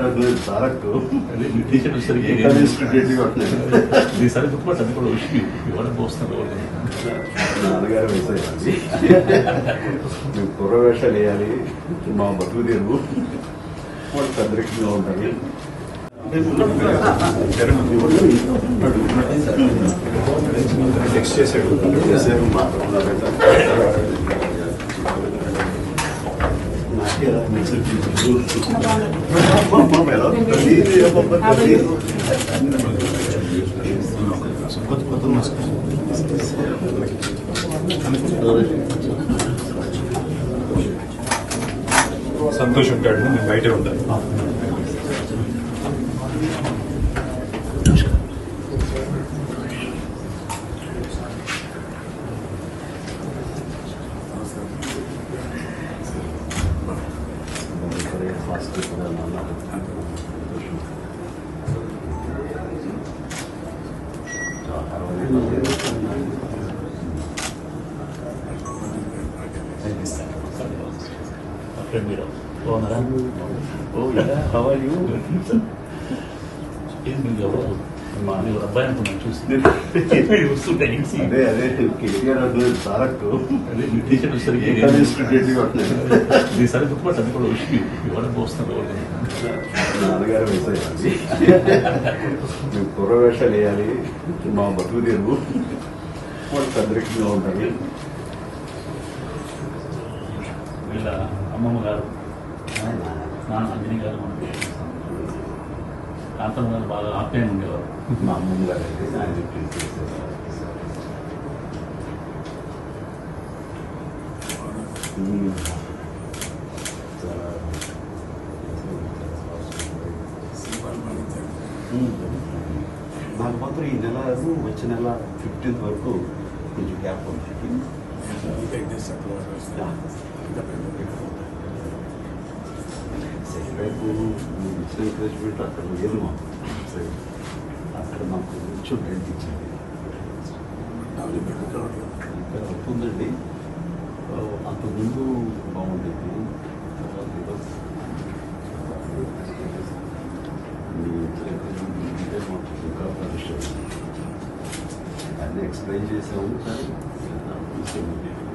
నాన్నగారు వేసేయాలి మేము పూర్వవేషాలు వేయాలి, మా బతుకు తీరు వాళ్ళు సంరక్షణగా ఉండాలి. టెక్స్ట్ చేసాడు సంతోషం ఉంటాడు. నేను బయటే ఉంటాను. నాన్నగారు వేసేయాలి, మేము పూర్వవేషాలు వేయాలి, మా బతుకు తీరు వాళ్ళు సంరక్షణగా ఉండాలి. వీళ్ళ అమ్మమ్మ గారు నాన్న అంజనీ గారు కాంతం గారు బాగా ఆప్యాయం ఉండేవారు. మా అమ్మమ్మ గారు అయితే ఆయన నాకు మాత్రం ఈ నెల వచ్చే నెల 15th వరకు కొంచెం గ్యాప్ ఉంది. రేపు ఇచ్చిన ఎంకరేజ్మెంట్ అక్కడ లేదు మాకు. అక్కడ మాకు కొంచెం రెంట్ ఇచ్చింది ఉందండి. అంతకుముందు బాగుండేది. ఇంకా పరిశ్రమ అన్నీ ఎక్స్ప్లెయిన్ చేసాము. కానీ